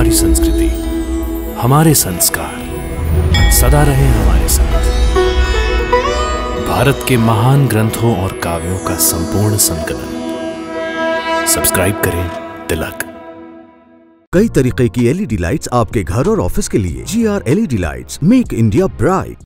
हमारी संस्कृति, हमारे संस्कार सदा रहे हमारे साथ। भारत के महान ग्रंथों और काव्यों का संपूर्ण संकलन। सब्सक्राइब करें तिलक। कई तरीके की एलईडी लाइट्स आपके घर और ऑफिस के लिए। GR LED lights make India bright.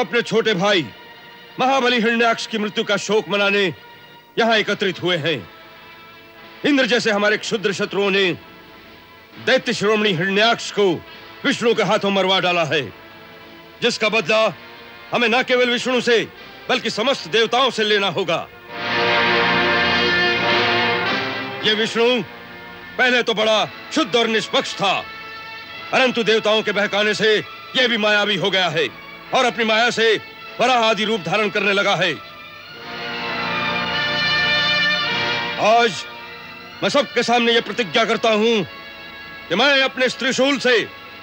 अपने छोटे भाई महाबली हिरण्याक्ष की मृत्यु का शोक मनाने यहां एकत्रित हुए हैं। इंद्र जैसे हमारे क्षुद्र शत्रुओं ने दैत्य शिरोमणि हिरण्याक्ष को विष्णु के हाथों मरवा डाला है, जिसका बदला हमें न केवल विष्णु से बल्कि समस्त देवताओं से लेना होगा। यह विष्णु पहले तो बड़ा शुद्ध और निष्पक्ष था, परंतु देवताओं के बहकाने से यह भी मायावी हो गया है और अपनी माया से वराह आदि रूप धारण करने लगा है। आज मैं सबके सामने यह प्रतिज्ञा करता हूं कि मैं अपने त्रिशूल से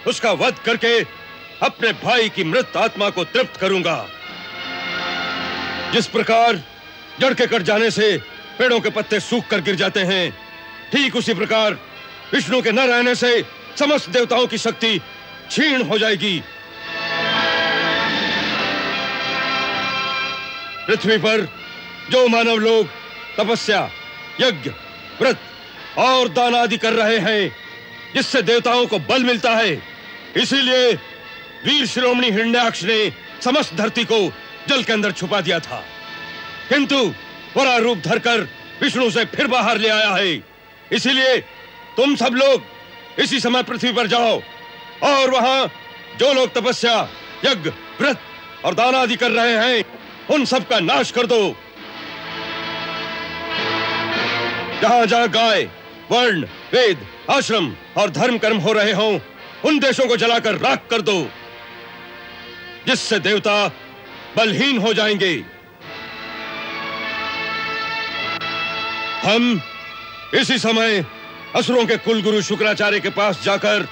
उसका वध करके अपने भाई की मृत आत्मा को तृप्त करूंगा। जिस प्रकार जड़ के कट जाने से पेड़ों के पत्ते सूख कर गिर जाते हैं, ठीक उसी प्रकार विष्णु के न रहने से समस्त देवताओं की शक्ति क्षीण हो जाएगी। पृथ्वी पर जो मानव लोग तपस्या, यज्ञ, व्रत और दान आदि कर रहे हैं, जिससे देवताओं को बल मिलता है, इसीलिए वीर शिरोमणि हिरण्याक्ष ने समस्त धरती को जल के अंदर छुपा दिया था, किंतु वराह रूप धरकर विष्णु से फिर बाहर ले आया है। इसीलिए तुम सब लोग इसी समय पृथ्वी पर जाओ और वहां जो लोग तपस्या, यज्ञ, व्रत और दान आदि कर रहे हैं उन सब का नाश कर दो। जहां जहां गाय, वर्ण, वेद, आश्रम और धर्म कर्म हो रहे हों, उन देशों को जलाकर राख कर दो, जिससे देवता बलहीन हो जाएंगे। हम इसी समय असुरों के कुलगुरु शुक्राचार्य के पास जाकर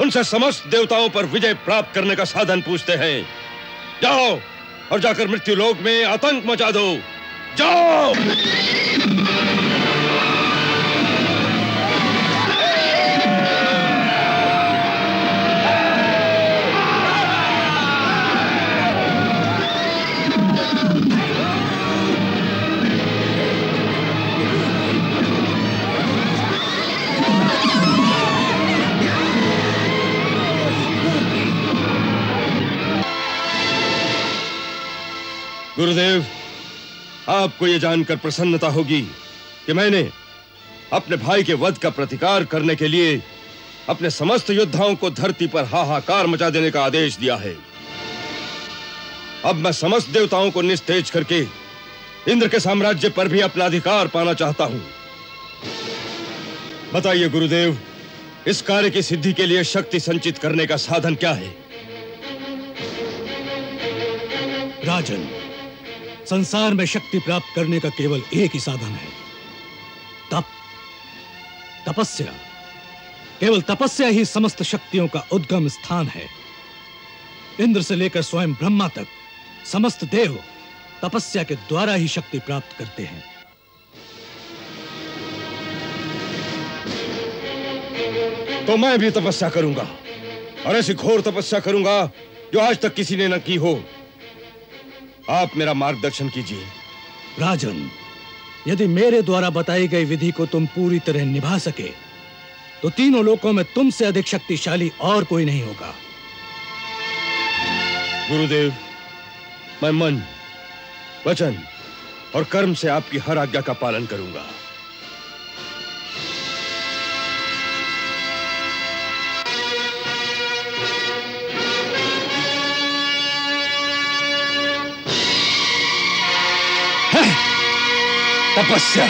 उनसे समस्त देवताओं पर विजय प्राप्त करने का साधन पूछते हैं। जाओ और जाकर मृत्यु लोक में आतंक मचा दो। जाओ। गुरुदेव, आपको यह जानकर प्रसन्नता होगी कि मैंने अपने भाई के वध का प्रतिकार करने के लिए अपने समस्त योद्धाओं को धरती पर हाहाकार मचा देने का आदेश दिया है। अब मैं समस्त देवताओं को निस्तेज करके इंद्र के साम्राज्य पर भी अपना अधिकार पाना चाहता हूं। बताइए गुरुदेव, इस कार्य की सिद्धि के लिए शक्ति संचित करने का साधन क्या है? राजन, संसार में शक्ति प्राप्त करने का केवल एक ही साधन है, तप, तपस्या। केवल तपस्या ही समस्त शक्तियों का उद्गम स्थान है। इंद्र से लेकर स्वयं ब्रह्मा तक समस्त देव तपस्या के द्वारा ही शक्ति प्राप्त करते हैं। तो मैं भी तपस्या करूंगा और ऐसी घोर तपस्या करूंगा जो आज तक किसी ने न की हो। आप मेरा मार्गदर्शन कीजिए। राजन, यदि मेरे द्वारा बताई गई विधि को तुम पूरी तरह निभा सके तो तीनों लोकों में तुमसे अधिक शक्तिशाली और कोई नहीं होगा। गुरुदेव, मैं मन, वचन और कर्म से आपकी हर आज्ञा का पालन करूंगा। तपस्या।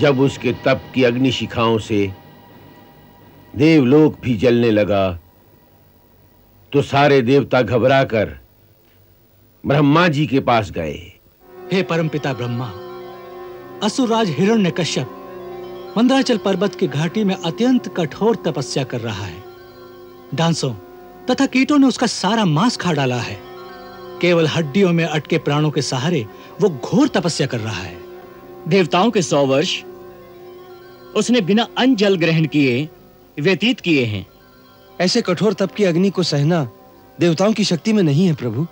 जब उसके तप की अग्निशिखाओं से देवलोक भी जलने लगा तो सारे देवता घबराकर ब्रह्मा जी के पास गए। हे परमपिता ब्रह्मा, असुरराज हिरण्यकश्यप मंदराचल पर्वत की घाटी में अत्यंत कठोर तपस्या कर रहा है। डांसों तथा कीटों ने उसका सारा मांस खा डाला है। केवल हड्डियों में अटके प्राणों के सहारे वो घोर तपस्या कर रहा है। देवताओं के 100 वर्ष उसने बिना अन्न जल ग्रहण किए व्यतीत किए हैं। ऐसे कठोर तप की अग्नि को सहना देवताओं की शक्ति में नहीं है प्रभु।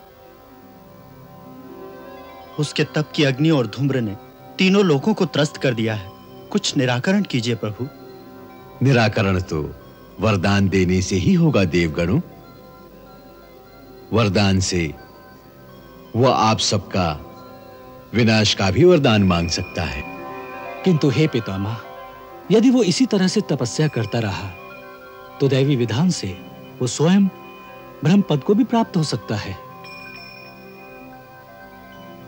उसके तप की अग्नि और धूम्र ने तीनों लोगों को त्रस्त कर दिया है। कुछ निराकरण कीजिए प्रभु। निराकरण तो वरदान देने से ही होगा देवगणों। वरदान से वह आप सबका विनाश का भी वरदान मांग सकता है। किंतु हे पितामह, यदि वो इसी तरह से तपस्या करता रहा तो दैवी विधान से वो स्वयं ब्रह्म पद को भी प्राप्त हो सकता है।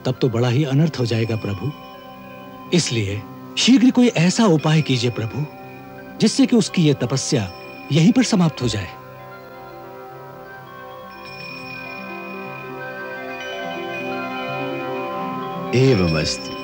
तब तो बड़ा ही अनर्थ हो जाएगा प्रभु। इसलिए शीघ्र कोई ऐसा उपाय कीजिए प्रभु जिससे कि उसकी यह तपस्या यहीं पर समाप्त हो जाए। एवमस्तु।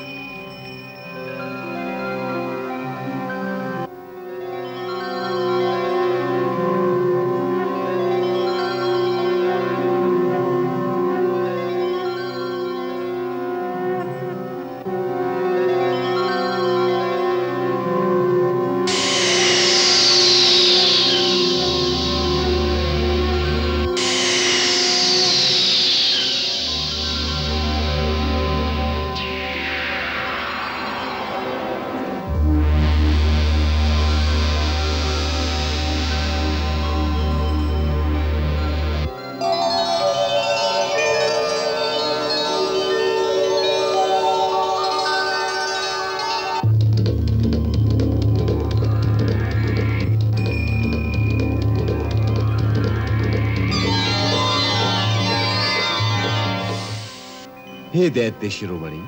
दैत्य शिरोमणि,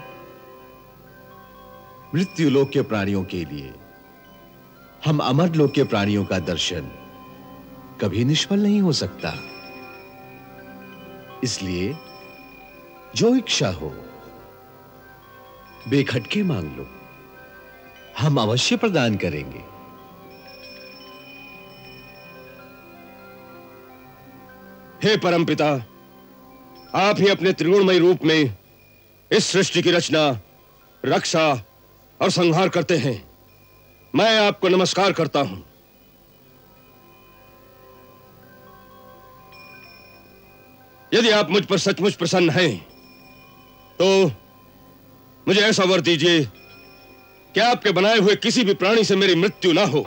मृत्यु लोक के प्राणियों के लिए हम अमर लोक के प्राणियों का दर्शन कभी निष्फल नहीं हो सकता। इसलिए जो इच्छा हो बेखटके मांग लो, हम अवश्य प्रदान करेंगे। हे परमपिता, आप ही अपने त्रिगुणमय रूप में इस सृष्टि की रचना, रक्षा और संहार करते हैं। मैं आपको नमस्कार करता हूं। यदि आप मुझ पर सचमुच प्रसन्न हैं तो मुझे ऐसा वर दीजिए कि आपके बनाए हुए किसी भी प्राणी से मेरी मृत्यु ना हो।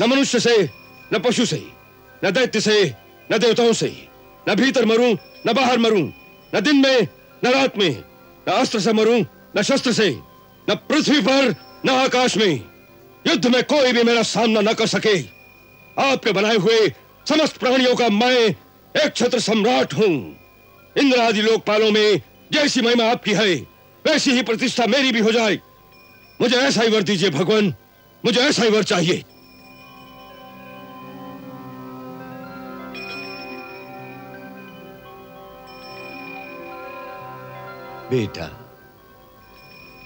न मनुष्य से, न पशु से, न दैत्य से, न देवताओं से। न भीतर मरूं, न बाहर मरूं, न दिन में न रात में, न अस्त्र से मरूं न शस्त्र से, न पृथ्वी पर न आकाश में। युद्ध में कोई भी मेरा सामना न कर सके। आपके बनाए हुए समस्त प्राणियों का मैं एक छत्र सम्राट हूं। इंद्र आदि लोकपालों में जैसी महिमा आपकी है वैसी ही प्रतिष्ठा मेरी भी हो जाए। मुझे ऐसा ही वर दीजिए भगवान, मुझे ऐसा ही वर चाहिए। बेटा,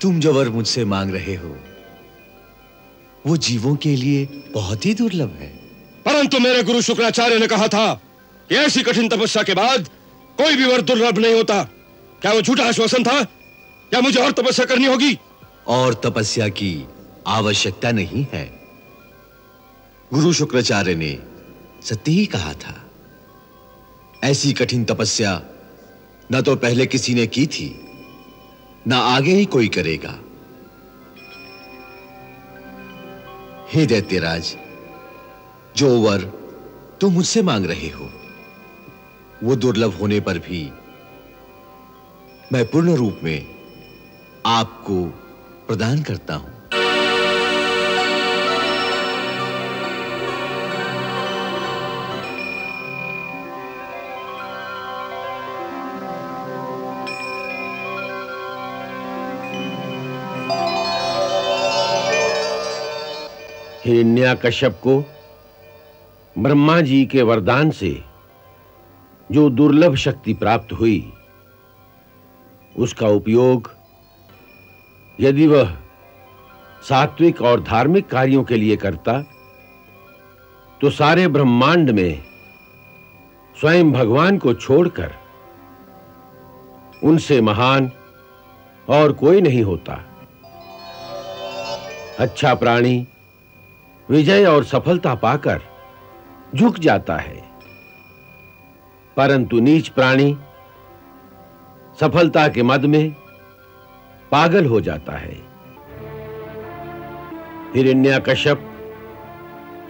तुम जो वर मुझसे मांग रहे हो वो जीवों के लिए बहुत ही दुर्लभ है। परंतु मेरे गुरु शुक्राचार्य ने कहा था कि ऐसी कठिन तपस्या के बाद कोई भी वर दुर्लभ नहीं होता। क्या वो झूठा आश्वासन था? क्या मुझे और तपस्या करनी होगी? और तपस्या की आवश्यकता नहीं है। गुरु शुक्राचार्य ने सत्य ही कहा था। ऐसी कठिन तपस्या न तो पहले किसी ने की थी, ना आगे ही कोई करेगा। हे दैत्यराज, जो वर तुम मुझसे मांग रहे हो वो दुर्लभ होने पर भी मैं पूर्ण रूप में आपको प्रदान करता हूं। हिरण्याकश्यप को ब्रह्मा जी के वरदान से जो दुर्लभ शक्ति प्राप्त हुई उसका उपयोग यदि वह सात्विक और धार्मिक कार्यों के लिए करता तो सारे ब्रह्मांड में स्वयं भगवान को छोड़कर उनसे महान और कोई नहीं होता। अच्छा प्राणी विजय और सफलता पाकर झुक जाता है, परंतु नीच प्राणी सफलता के मद में पागल हो जाता है। हिरण्यकश्यप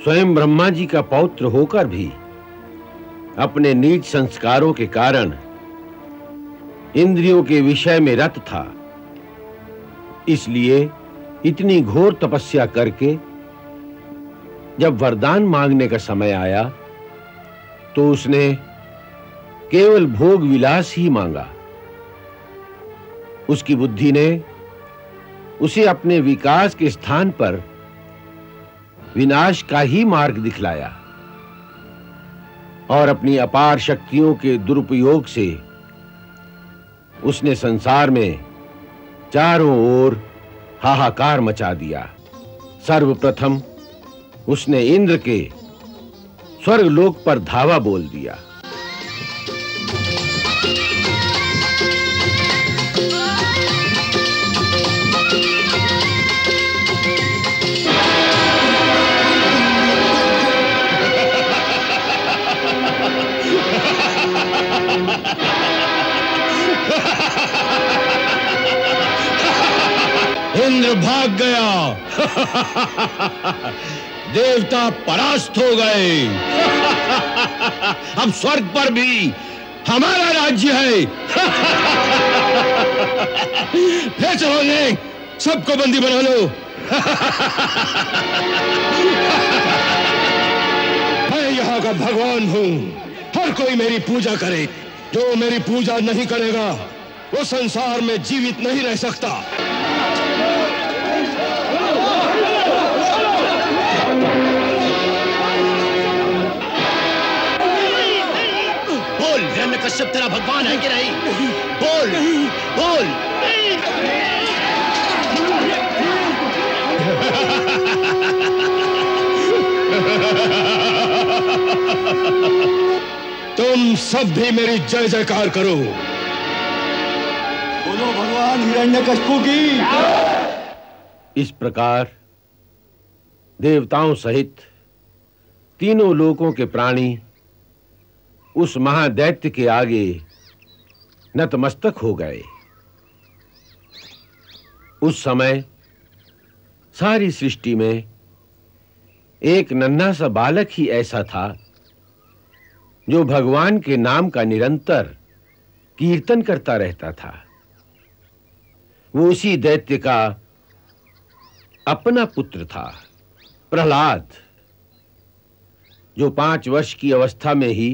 स्वयं ब्रह्मा जी का पौत्र होकर भी अपने नीच संस्कारों के कारण इंद्रियों के विषय में रत था, इसलिए इतनी घोर तपस्या करके जब वरदान मांगने का समय आया तो उसने केवल भोग विलास ही मांगा। उसकी बुद्धि ने उसे अपने विकास के स्थान पर विनाश का ही मार्ग दिखलाया और अपनी अपार शक्तियों के दुरुपयोग से उसने संसार में चारों ओर हाहाकार मचा दिया। सर्वप्रथम उसने इंद्र के स्वर्गलोक पर धावा बोल दिया। इंद्र भाग गया, देवता परास्त हो गए। अब स्वर्ग पर भी हमारा राज्य है। ले चलो, ये सबको बंदी बना लो। मैं यहाँ का भगवान हूँ, हर कोई मेरी पूजा करे। जो मेरी पूजा नहीं करेगा वो संसार में जीवित नहीं रह सकता। बोल, हिरण्यकश्यप तेरा भगवान है कि नहीं? बोल बोल। तुम सब भी मेरी जय जयकार करो। बोलो भगवान हिरण्यकश्यपु की। इस प्रकार देवताओं सहित तीनों लोकों के प्राणी उस महादैत्य के आगे नतमस्तक हो गए। उस समय सारी सृष्टि में एक नन्हा सा बालक ही ऐसा था जो भगवान के नाम का निरंतर कीर्तन करता रहता था। वो उसी दैत्य का अपना पुत्र था, प्रहलाद, जो 5 वर्ष की अवस्था में ही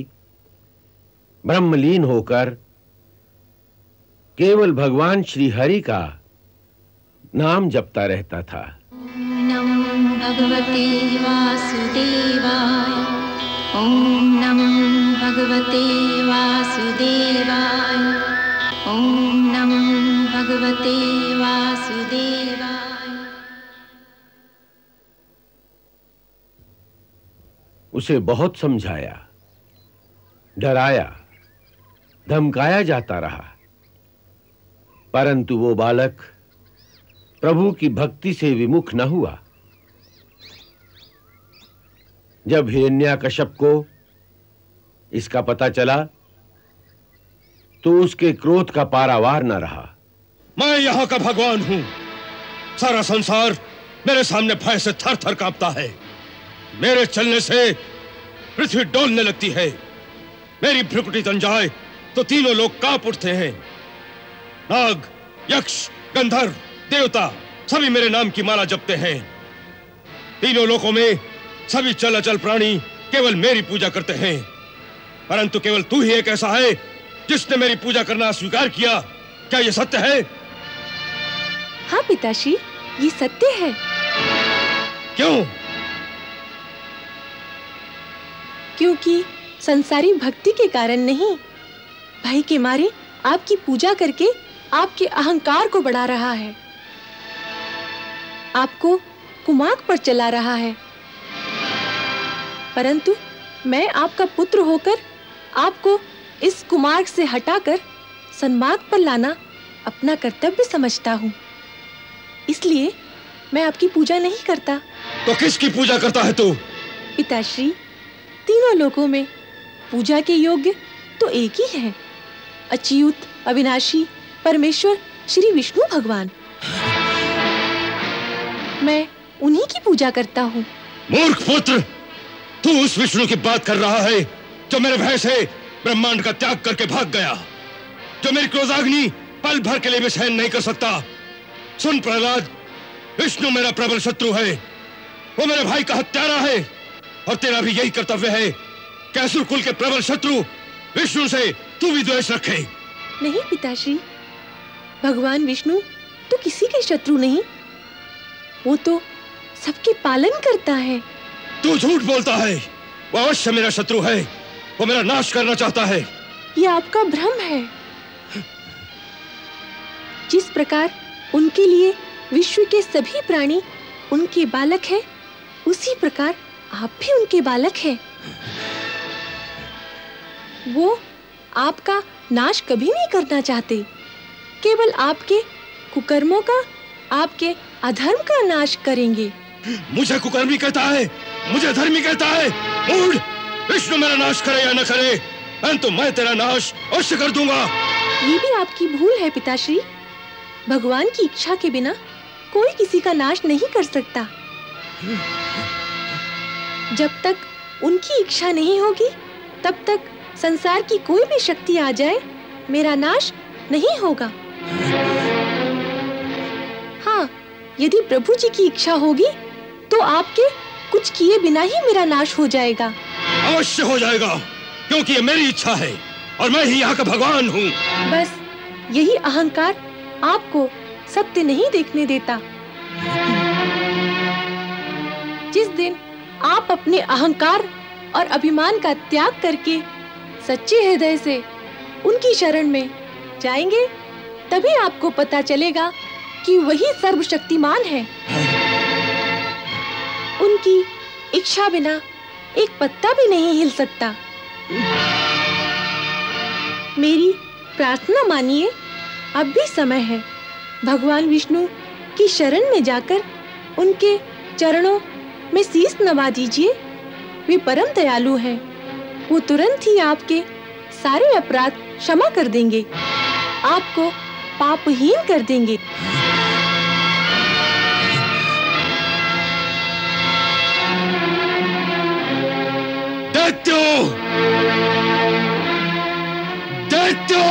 ब्रह्मलीन होकर केवल भगवान श्रीहरि का नाम जपता रहता था। नमो भगवते वासुदेवाय। ओम नमो भगवते वासुदेवाय। ओम नमो भगवते वासुदेवाय। उसे बहुत समझाया, डराया, धमकाया जाता रहा, परंतु वो बालक प्रभु की भक्ति से विमुख न हुआ। जब हिरण्यकश्यप को इसका पता चला तो उसके क्रोध का पारावार न रहा। मैं यहाँ का भगवान हूँ, सारा संसार मेरे सामने भय से थर थर कांपता है। मेरे चलने से पृथ्वी डोलने लगती है, मेरी भ्रुकुटी तन जाए तो तीनों लोग कांप उठते हैं। नाग, यक्ष, गंधर्व, देवता सभी मेरे नाम की माला जपते हैं। तीनों लोकों में सभी चलाचल प्राणी केवल मेरी पूजा करते हैं, परंतु केवल तू ही एक ऐसा है जिसने मेरी पूजा करना स्वीकार किया। क्या यह सत्य है? हाँ पिताश्री, ये सत्य है। क्यों? क्योंकि संसारी भक्ति के कारण नहीं, भय के मारे आपकी पूजा करके आपके अहंकार को बढ़ा रहा है, आपको कुमार्ग पर चला रहा है। परंतु मैं आपका पुत्र होकर आपको इस कुमार्ग से हटाकर सन्मार्ग पर लाना अपना कर्तव्य समझता हूँ। इसलिए मैं आपकी पूजा नहीं करता। तो किसकी पूजा करता है तू? पिताश्री, तीनों लोकों में पूजा के योग्य तो एक ही है, अच्युत, अविनाशी, परमेश्वर श्री विष्णु भगवान। मैं उन्हीं की पूजा करता हूँ। मूर्ख पुत्र, तू उस विष्णु की बात कर रहा है जो मेरे भय से ब्रह्मांड का त्याग करके भाग गया, जो मेरी क्रोधाग्नि पल भर के लिए भी सहन नहीं कर सकता। सुन प्रहलाद, विष्णु मेरा प्रबल शत्रु है, वो मेरे भाई का हत्यारा है, और तेरा भी यही कर्तव्य है कि असुर कुल के प्रबल शत्रु विष्णु से तू भी द्वेष रखे। नहीं पिताश्री, भगवान विष्णु तो किसी के शत्रु नहीं, वो तो सबके पालन करता है। तू झूठ बोलता है, वो अवश्य मेरा शत्रु है, वो मेरा नाश करना चाहता है। ये आपका भ्रम है। जिस प्रकार उनके लिए विश्व के सभी प्राणी उनके बालक हैं, उसी प्रकार आप भी उनके बालक हैं। वो आपका नाश कभी नहीं करना चाहते, केवल आपके कुकर्मों का, आपके अधर्म का नाश करेंगे। मुझे कुकर्मी कहता है, मुझे धर्मी कहता है। मूढ़, विष्णु मेरा नाश करे या न करे, परंतु मैं तेरा नाश अवश्य कर दूंगा। ये भी आपकी भूल है पिताश्री, भगवान की इच्छा के बिना कोई किसी का नाश नहीं कर सकता। जब तक उनकी इच्छा नहीं होगी, तब तक संसार की कोई भी शक्ति आ जाए, मेरा नाश नहीं होगा। हाँ, यदि प्रभु जी की इच्छा होगी तो आपके कुछ किए बिना ही मेरा नाश हो जाएगा। अवश्य हो जाएगा, क्योंकि ये मेरी इच्छा है और मैं ही यहाँ का भगवान हूँ। बस यही अहंकार आपको सत्य नहीं देखने देता। जिस दिन आप अपने अहंकार और अभिमान का त्याग करके सच्चे हृदय से उनकी शरण में जाएंगे, तभी आपको पता चलेगा कि वही सर्वशक्तिमान है। उनकी इच्छा बिना एक पत्ता भी नहीं हिल सकता। मेरी प्रार्थना मानिए, अब भी समय है। भगवान विष्णु की शरण में जाकर उनके चरणों में शीश नवा दीजिए। वे परम दयालु हैं, वो तुरंत ही आपके सारे अपराध क्षमा कर देंगे, आपको पापहीन कर देंगे। दैत्यो, दैत्यो,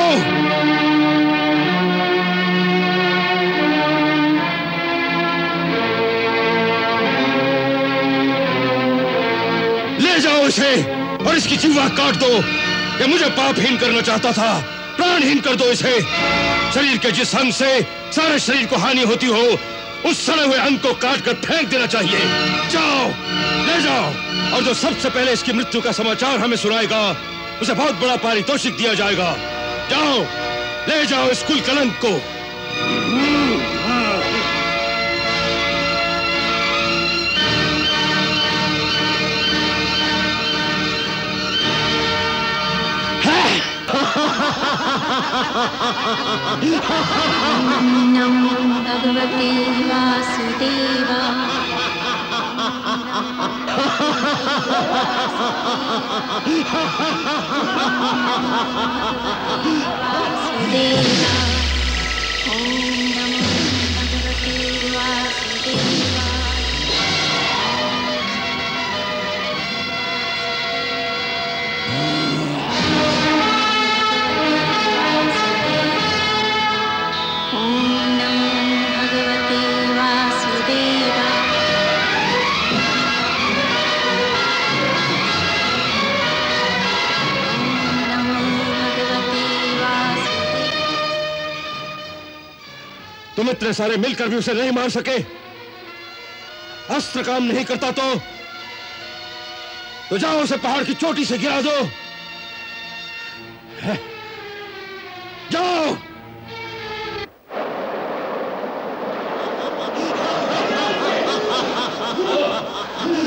ले जाओ उसे और इसकी जीवा काट दो। ये मुझे पापहीन करना चाहता था, प्राणहीन कर दो इसे। शरीर के जिस अंग से सारे शरीर को हानि होती हो, उस सड़े हुए अंग को काट कर फेंक देना चाहिए। जाओ, ले जाओ, और जो सबसे पहले इसकी मृत्यु का समाचार हमें सुनाएगा, उसे बहुत बड़ा पारितोषिक दिया जाएगा। जाओ, ले जाओ इस कुल कलंक को। नमो भगवते वासुदेवा, वासुदेवा। ओम नमो भगवते वासुदेवा। तुम इतने सारे मिलकर भी उसे नहीं मार सके। अस्त्र काम नहीं करता तो जाओ उसे पहाड़ की चोटी से गिरा दो। जाओ। भगवती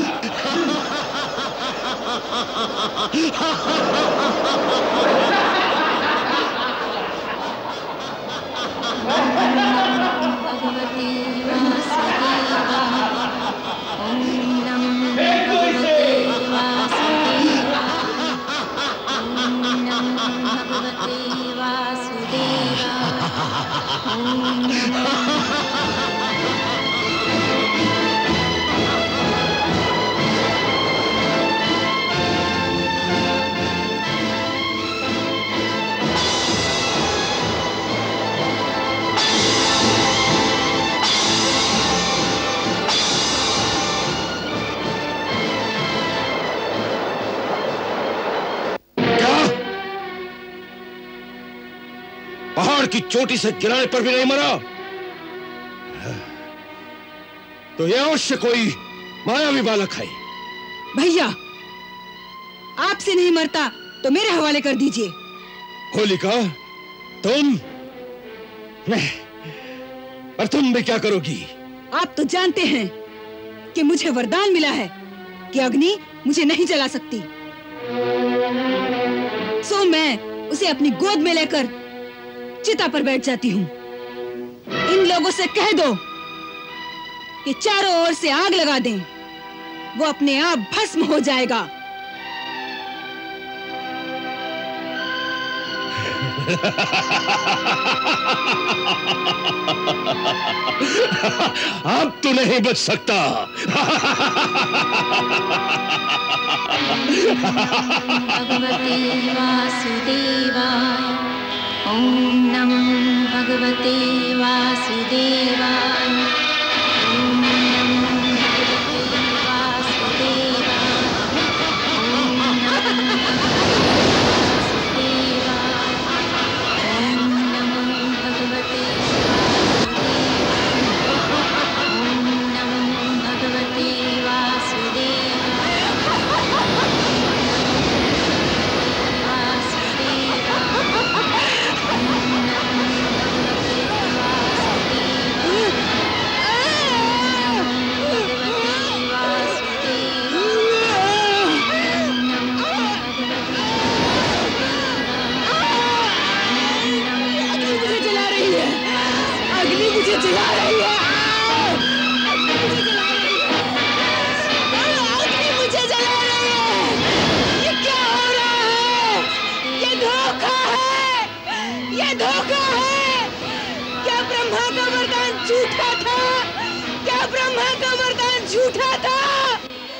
वासुदेवा। रावण की चोटी से गिराने पर भी नहीं मरा, तो यह अवश्य कोई मायावी बालक है। भैया, आपसे नहीं मरता तो मेरे हवाले कर दीजिए। होलिका, तुम? मैं? और तुम भी क्या करोगी? आप तो जानते हैं कि मुझे वरदान मिला है कि अग्नि मुझे नहीं जला सकती, सो मैं उसे अपनी गोद में लेकर चिता पर बैठ जाती हूँ। इन लोगों से कह दो कि चारों ओर से आग लगा दें, वो अपने आप भस्म हो जाएगा। अब तो नहीं बच सकता। भगवते वासुदेवाय ओम नमः। भगवते वासुदेवाय ओम नमः। भगवते वासुदेवाय ओम नमः।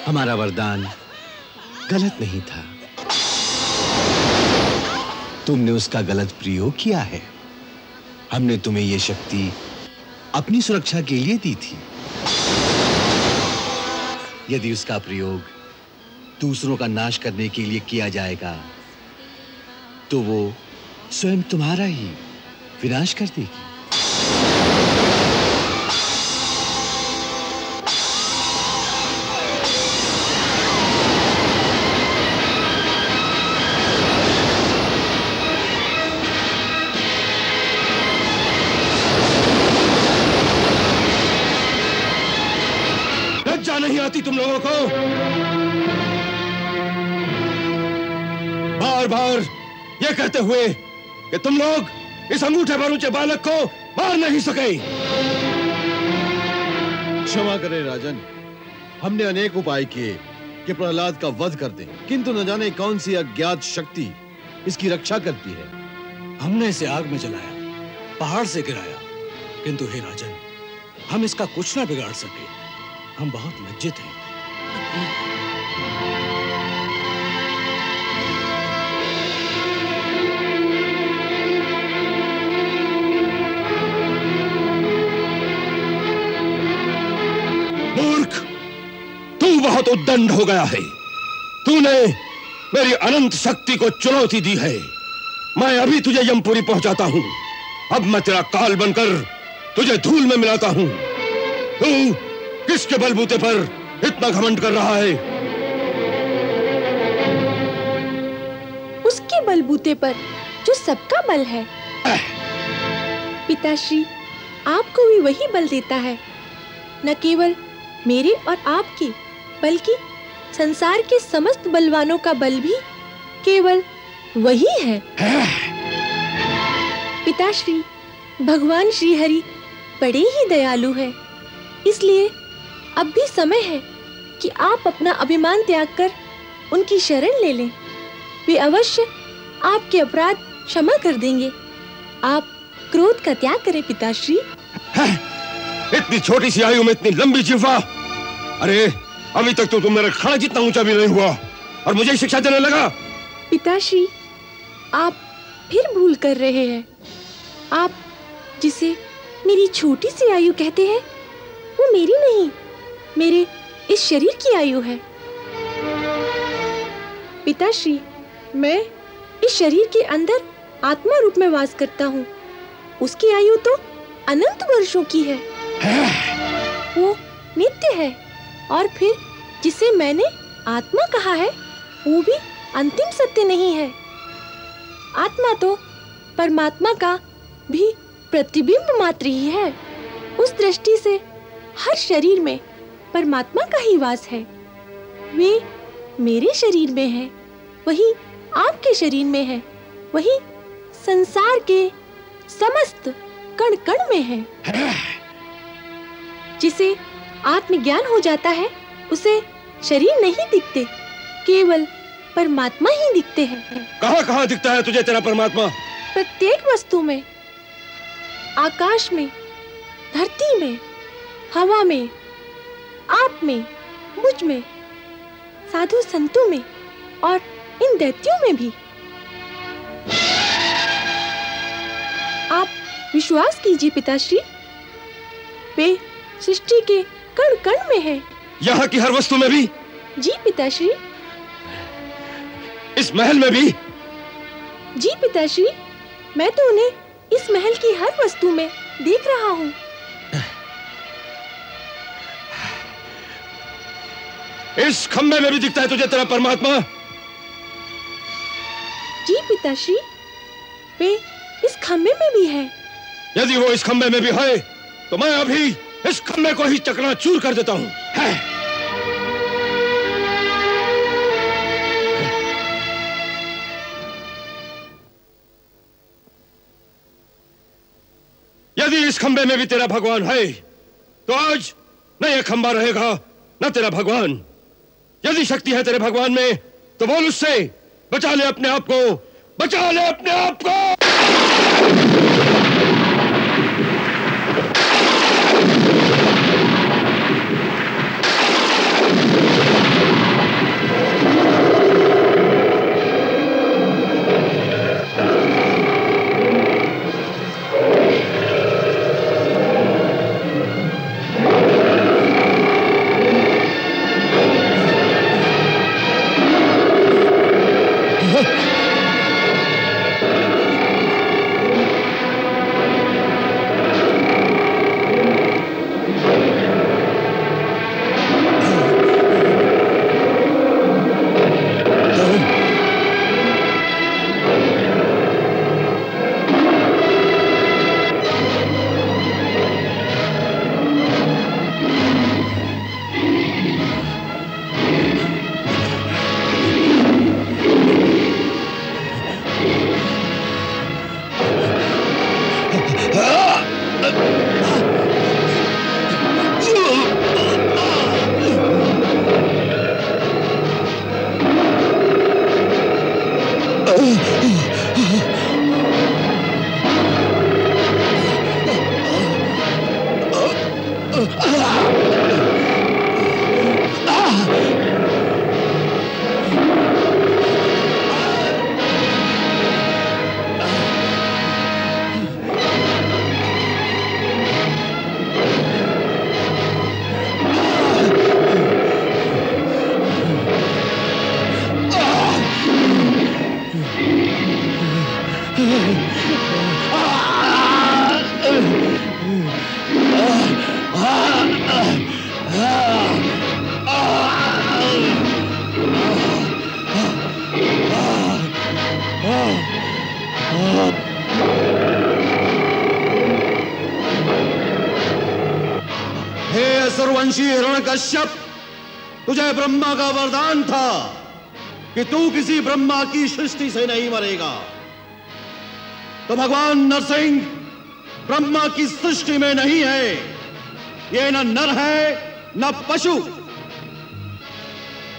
हमारा वरदान गलत नहीं था, तुमने उसका गलत प्रयोग किया है। हमने तुम्हें यह शक्ति अपनी सुरक्षा के लिए दी थी। यदि उसका प्रयोग दूसरों का नाश करने के लिए किया जाएगा तो वो स्वयं तुम्हारा ही विनाश कर देगी। तुम लोगों को बार बार यह कहते हुए कि तुम लोग इस अंगूठे भरूचे बालक को मार नहीं सके। क्षमा करें राजन, हमने अनेक उपाय किए कि प्रहलाद का वध कर दें, किंतु न जाने कौन सी अज्ञात शक्ति इसकी रक्षा करती है। हमने इसे आग में जलाया, पहाड़ से गिराया, किंतु हे राजन, हम इसका कुछ ना बिगाड़ सके। हम बहुत लज्जित हैं। मूर्ख, तू बहुत उद्दंड हो गया है। तूने मेरी अनंत शक्ति को चुनौती दी है। मैं अभी तुझे यमपुरी पहुंचाता हूं। अब मैं तेरा काल बनकर तुझे धूल में मिलाता हूं। तू किसके बलबूते पर इतना घमंड कर रहा है? उसके बलबूते पर जो सबका बल है। पिताश्री, आपको भी वही बल देता है, न केवल मेरे और आपके, बल्कि संसार के समस्त बलवानों का बल भी केवल वही है। पिताश्री, भगवान श्रीहरि बड़े ही दयालु है, इसलिए अब भी समय है कि आप अपना अभिमान त्याग कर उनकी शरण ले लें। वे अवश्य आपके अपराध क्षमा कर देंगे। आप क्रोध का त्याग करें पिताश्री। इतनी छोटी सी आयु में इतनी लंबी जिह्वा! अरे अभी तक तो तुम मेरे खाना जितना ऊंचा भी नहीं हुआ और मुझे शिक्षा देने लगा। पिताश्री, आप फिर भूल कर रहे हैं। आप जिसे मेरी छोटी सी आयु कहते हैं, वो मेरी नहीं, मेरे इस शरीर की आयु है। पिताश्री, मैं इस शरीर के अंदर आत्मा रूप में वास करता हूँ उसकी आयु तो अनंत वर्षों की है, वो नित्य है। और फिर जिसे मैंने आत्मा कहा है वो भी अंतिम सत्य नहीं है। आत्मा तो परमात्मा का भी प्रतिबिंब मात्र ही है। उस दृष्टि से हर शरीर में परमात्मा का ही वास है। वे मेरे शरीर में है, वही आपके शरीर में है, वही संसार के समस्त कण कण में है। जिसे आत्मज्ञान हो जाता है उसे शरीर नहीं दिखते, केवल परमात्मा ही दिखते हैं। कहाँ दिखता है तुझे तेरा परमात्मा? प्रत्येक वस्तु में, आकाश में, धरती में, हवा में, आप में, मुझ में, साधु संतों में और इन दैत्यों में भी। आप विश्वास कीजिए पिताश्री, वे सृष्टि के कण कण में है। यहाँ की हर वस्तु में भी? जी पिताश्री। इस महल में भी? जी पिताश्री, मैं तो उन्हें इस महल की हर वस्तु में देख रहा हूँ। इस खम्भे में भी दिखता है तुझे तेरा परमात्मा? जी पिताश्री, वे इस खम्भे में भी है। यदि वो इस खम्भे में भी है तो मैं अभी इस खम्भे को ही चकनाचूर कर देता हूँ। यदि इस खंबे में भी तेरा भगवान है तो आज न यह खंबा रहेगा न तेरा भगवान। यदि शक्ति है तेरे भगवान में तो बोल उससे, बचा ले अपने आप को, बचा ले अपने आप को। हिरण्यकश्यप, तुझे ब्रह्मा का वरदान था कि तू किसी ब्रह्मा की सृष्टि से नहीं मरेगा, तो भगवान नरसिंह ब्रह्मा की सृष्टि में नहीं है। ये न नर है, न पशु,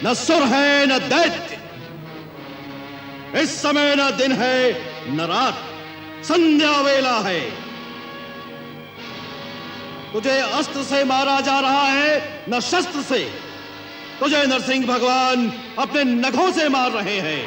न सुर है, न दैत्य। इस समय न दिन है न रात, संध्या वेला है। तुझे अस्त्र से मारा जा रहा है न शस्त्र से, तुझे नरसिंह भगवान अपने नखों से मार रहे हैं।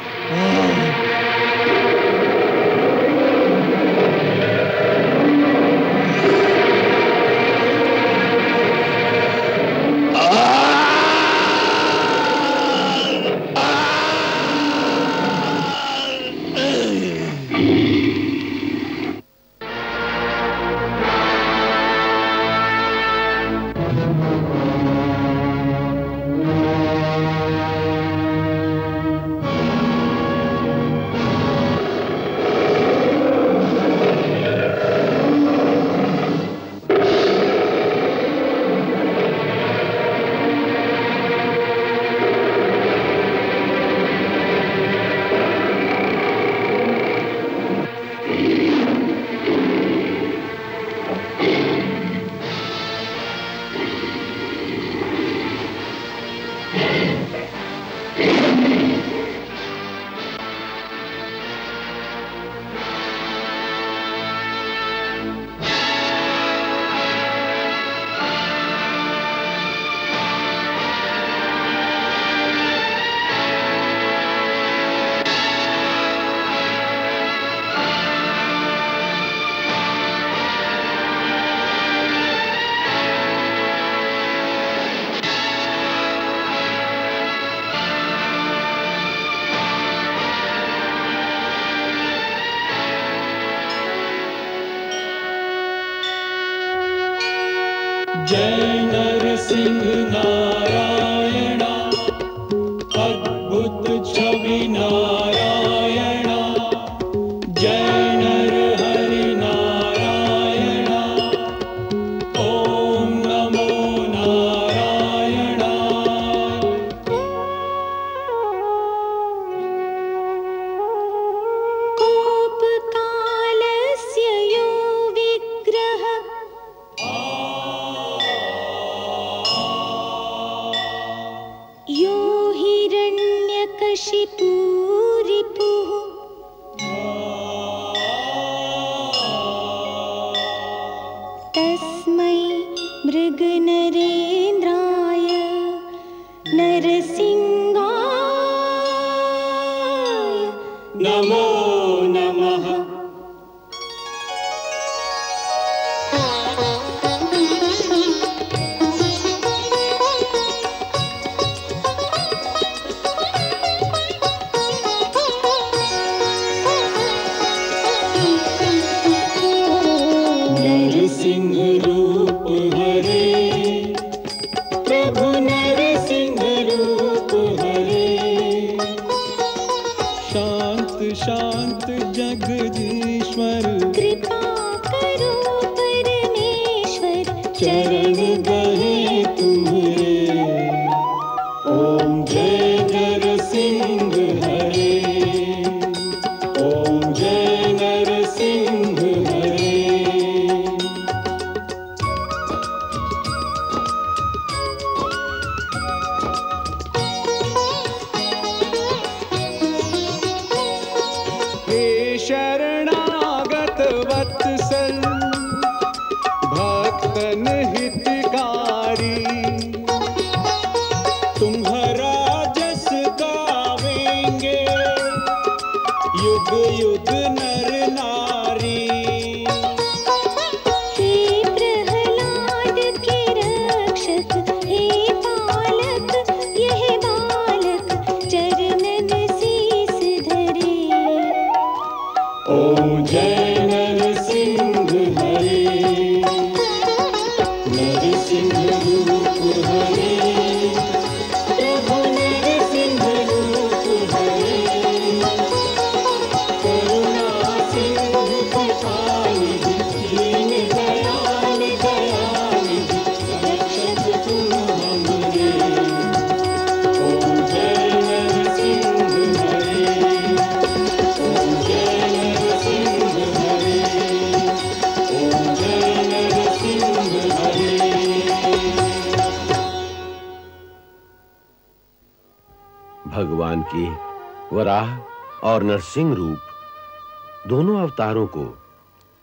वराह और नरसिंह रूप दोनों अवतारों को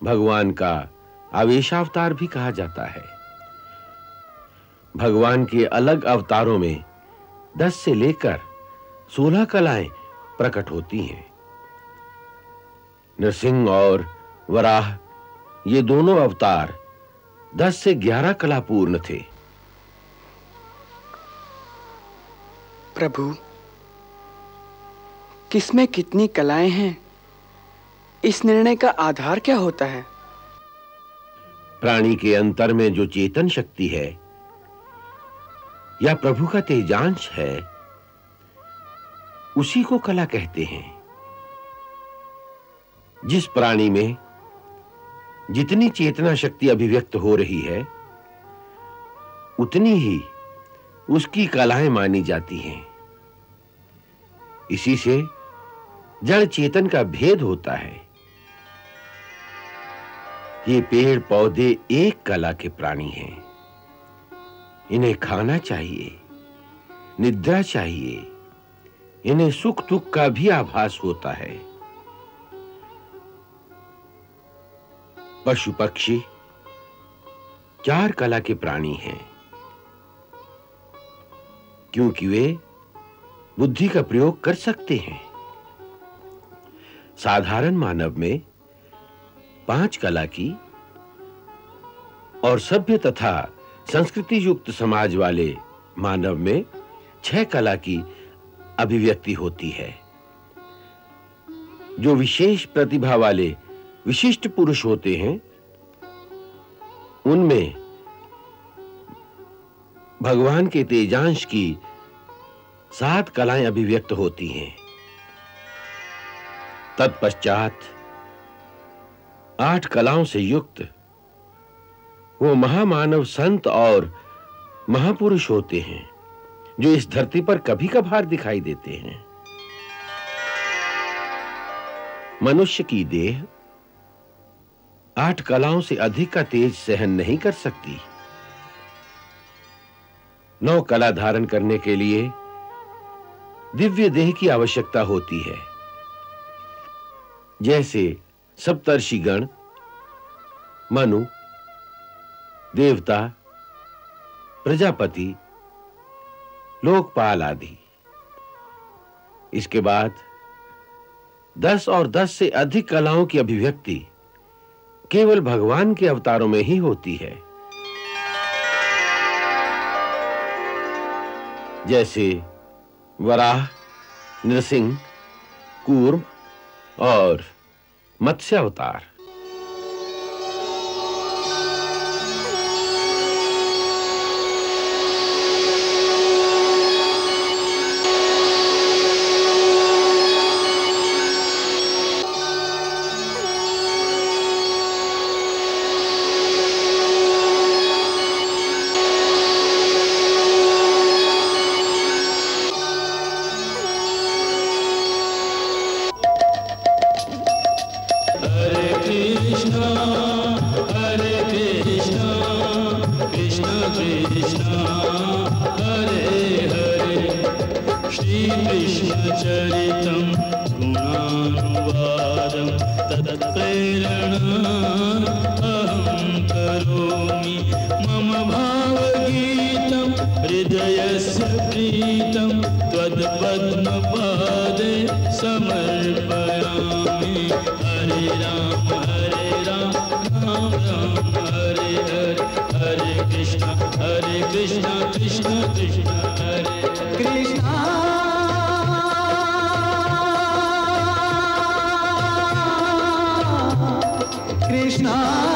भगवान का आवेशावतार भी कहा जाता है। भगवान के अलग अवतारों में 10 से लेकर 16 कलाएं प्रकट होती हैं। नरसिंह और वराह ये दोनों अवतार 10 से 11 कला पूर्ण थे। प्रभु, किसमें कितनी कलाएं हैं, इस निर्णय का आधार क्या होता है? प्राणी के अंतर में जो चेतन शक्ति है या प्रभु का तेजांश है, उसी को कला कहते हैं। जिस प्राणी में जितनी चेतना शक्ति अभिव्यक्त हो रही है, उतनी ही उसकी कलाएं मानी जाती हैं। इसी से जड़ चेतन का भेद होता है। ये पेड़ पौधे एक कला के प्राणी हैं। इन्हें खाना चाहिए, निद्रा चाहिए, इन्हें सुख दुख का भी आभास होता है। पशु पक्षी 4 कला के प्राणी हैं, क्योंकि वे बुद्धि का प्रयोग कर सकते हैं। साधारण मानव में 5 कला की और सभ्य तथा संस्कृति युक्त समाज वाले मानव में 6 कला की अभिव्यक्ति होती है। जो विशेष प्रतिभा वाले विशिष्ट पुरुष होते हैं, उनमें भगवान के तेजांश की 7 कलाएं अभिव्यक्त होती हैं। तत्पश्चात 8 कलाओं से युक्त वो महामानव संत और महापुरुष होते हैं जो इस धरती पर कभी कभार दिखाई देते हैं। मनुष्य की देह 8 कलाओं से अधिक का तेज सहन नहीं कर सकती। 9 कला धारण करने के लिए दिव्य देह की आवश्यकता होती है, जैसे सप्तर्षि गण, मनु, देवता, प्रजापति, लोकपाल आदि। इसके बाद 10 और 10 से अधिक कलाओं की अभिव्यक्ति केवल भगवान के अवतारों में ही होती है, जैसे वराह, नरसिंह, कूर्म और मत्स्य अवतार। Krishna